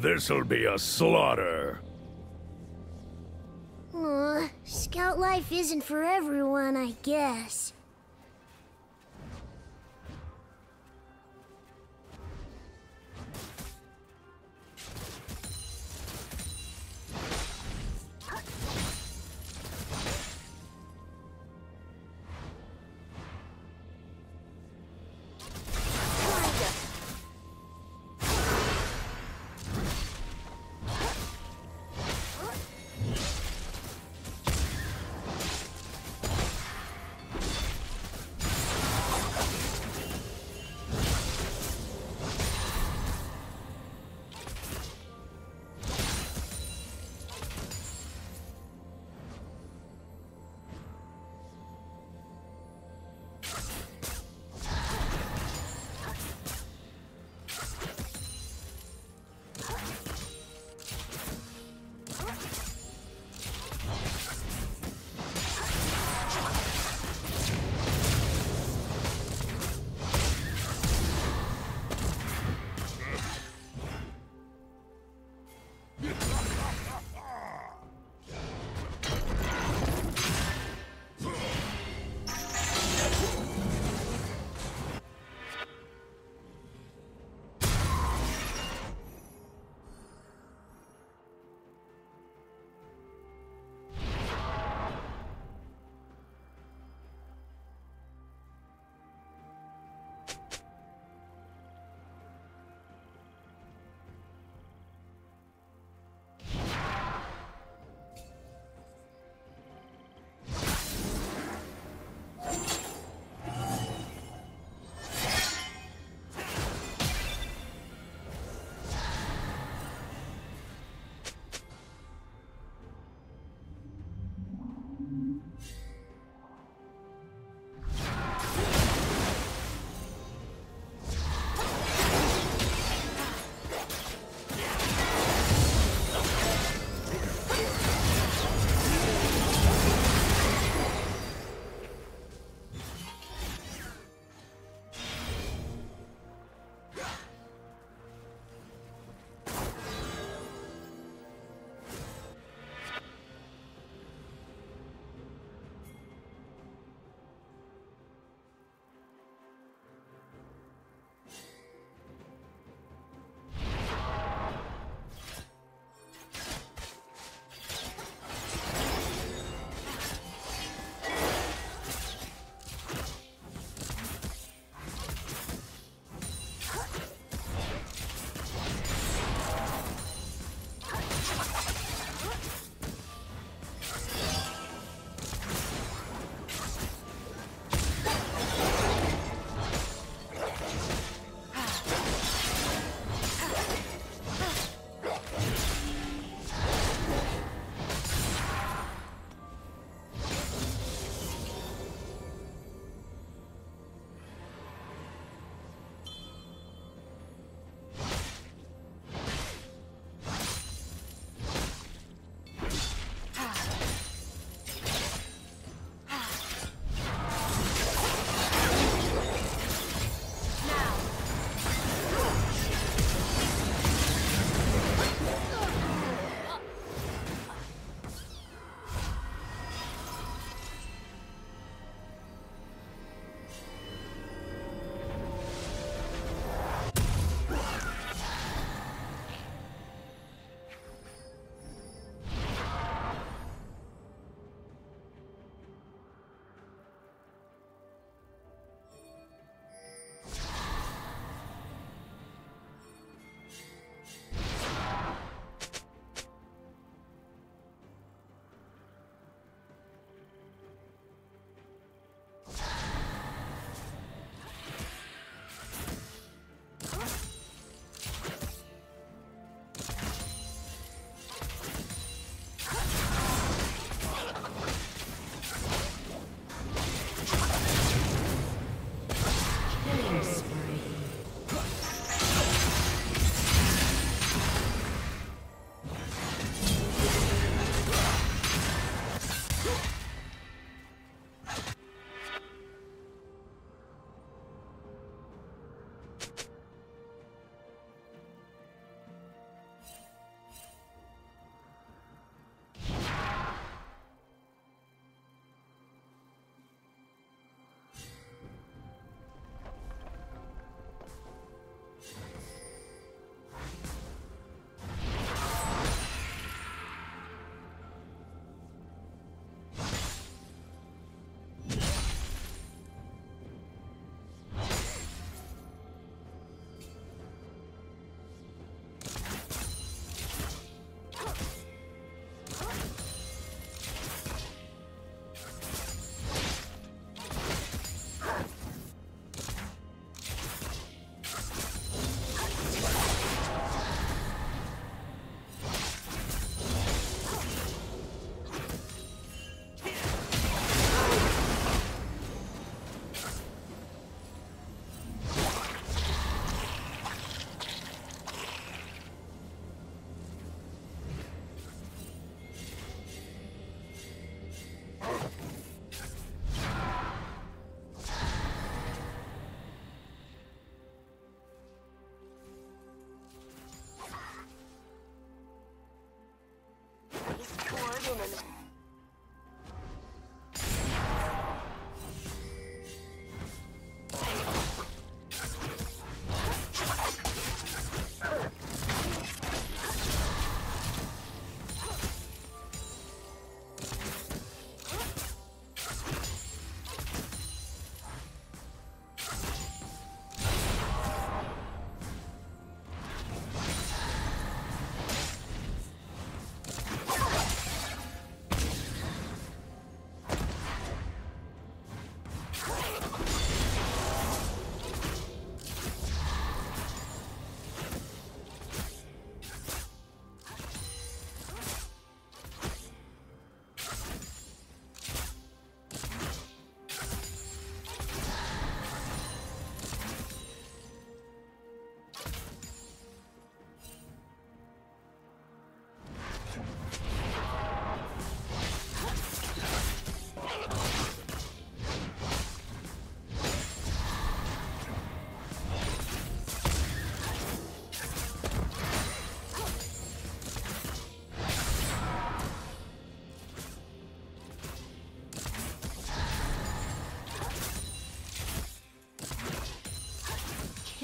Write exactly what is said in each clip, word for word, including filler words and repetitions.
This'll be a slaughter. Aww, scout life isn't for everyone, I guess.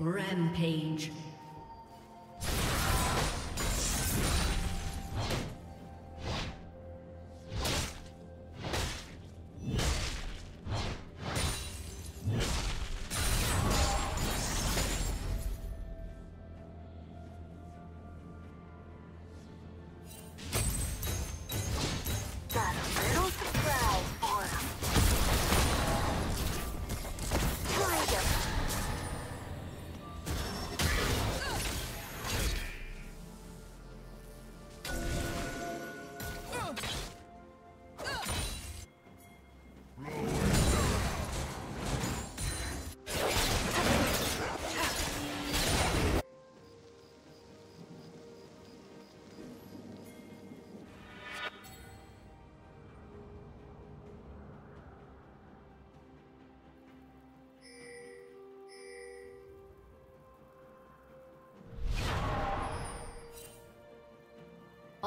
Rampage.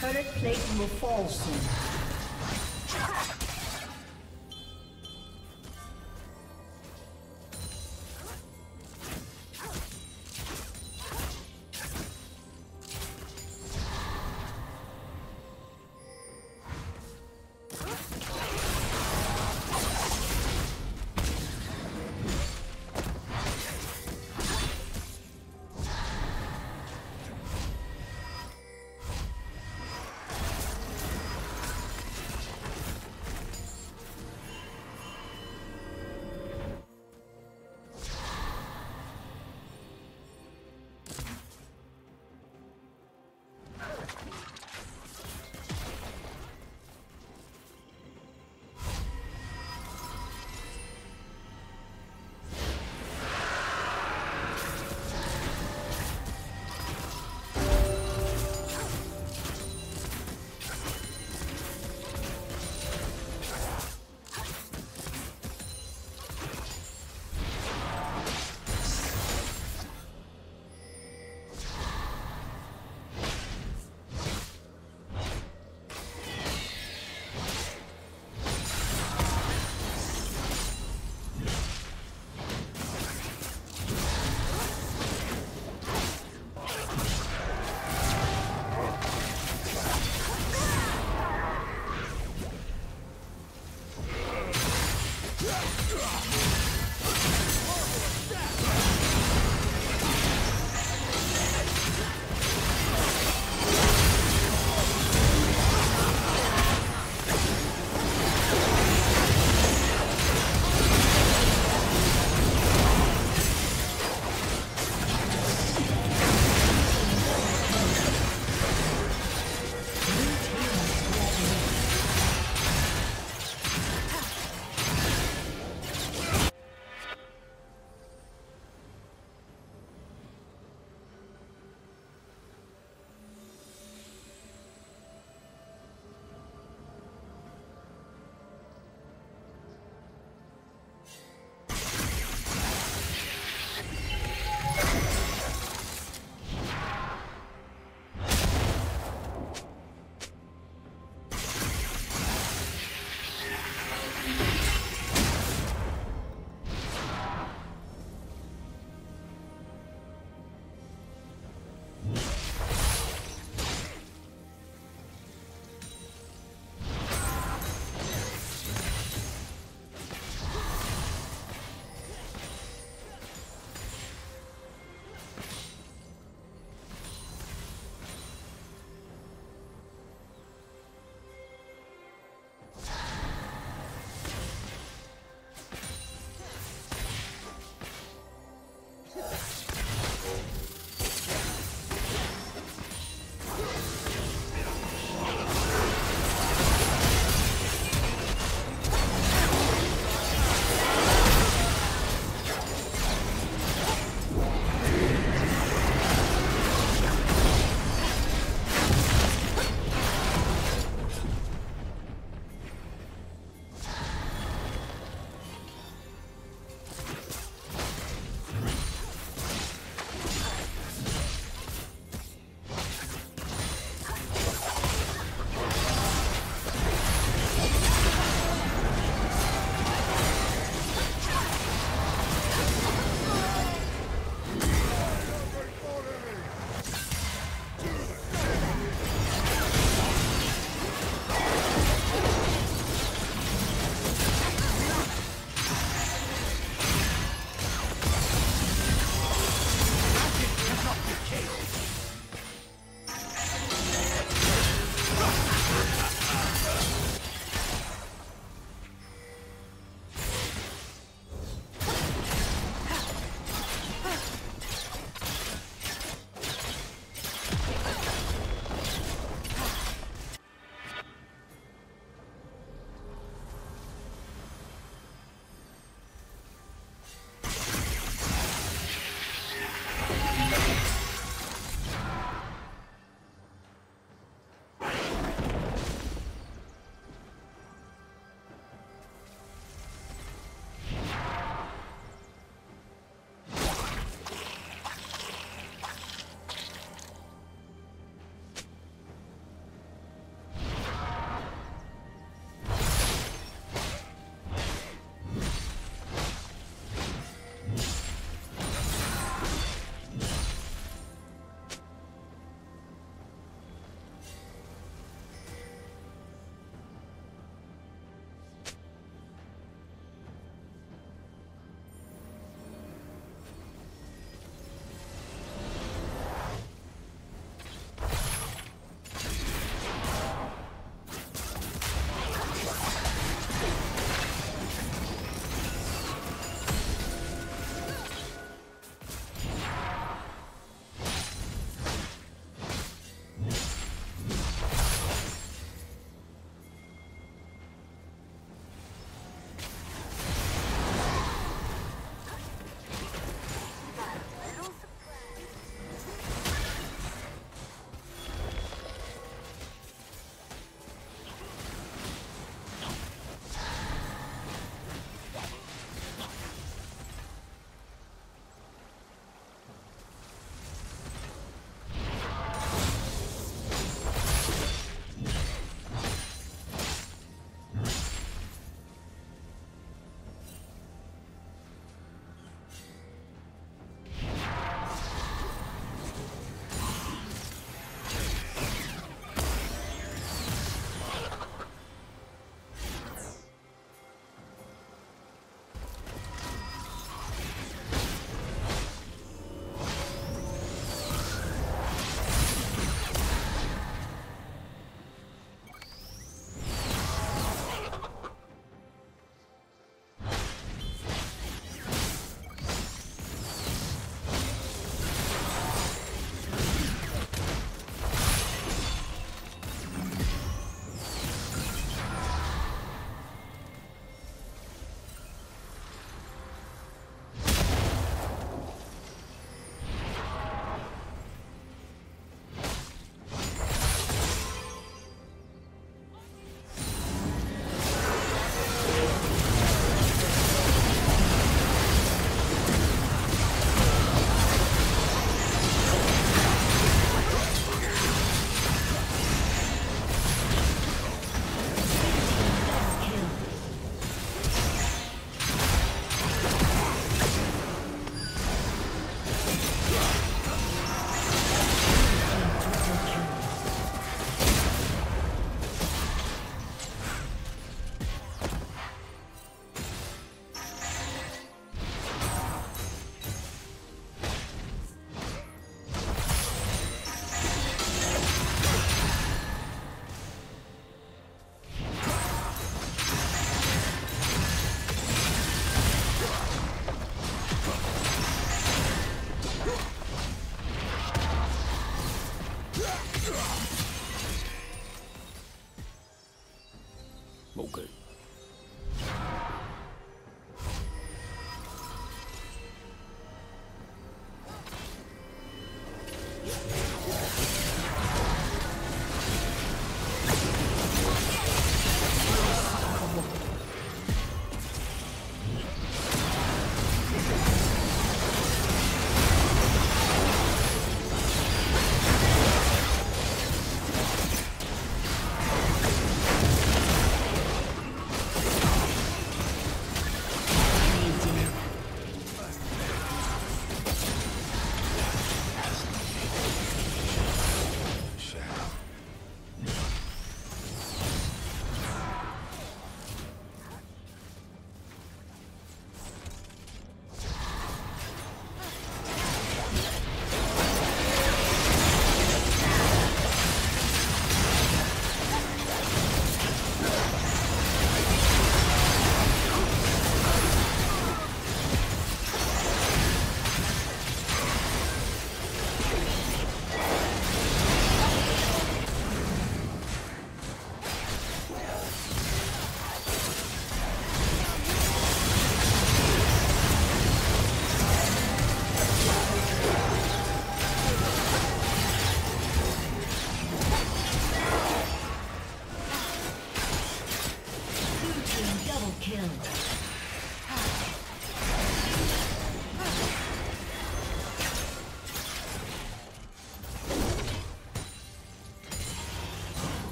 Turret plating will fall soon.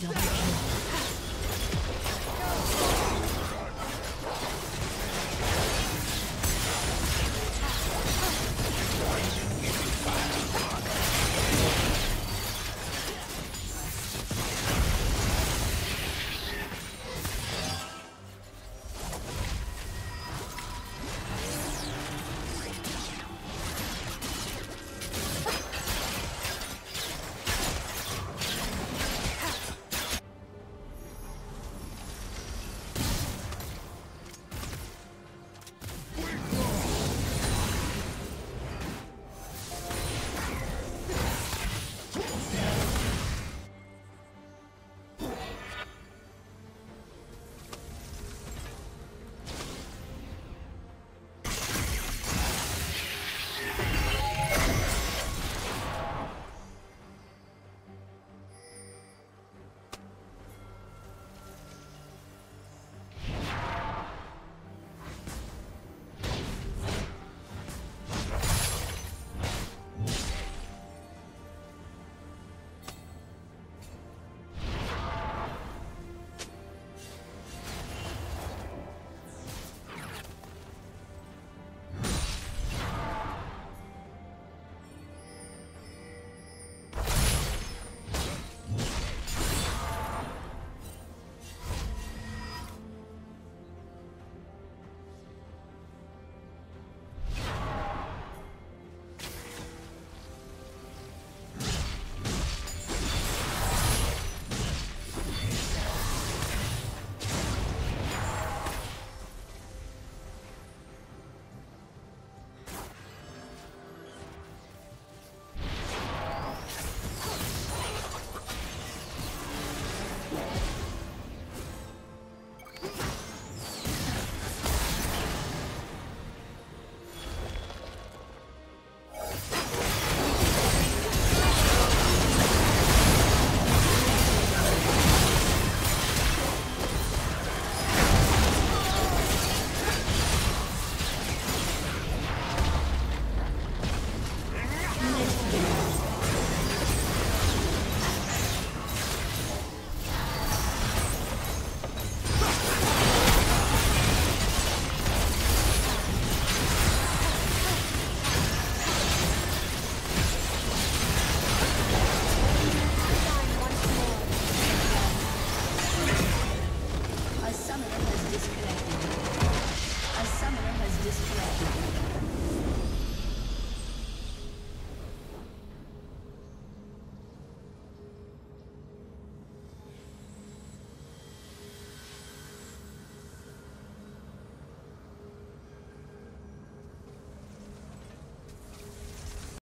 Double kill.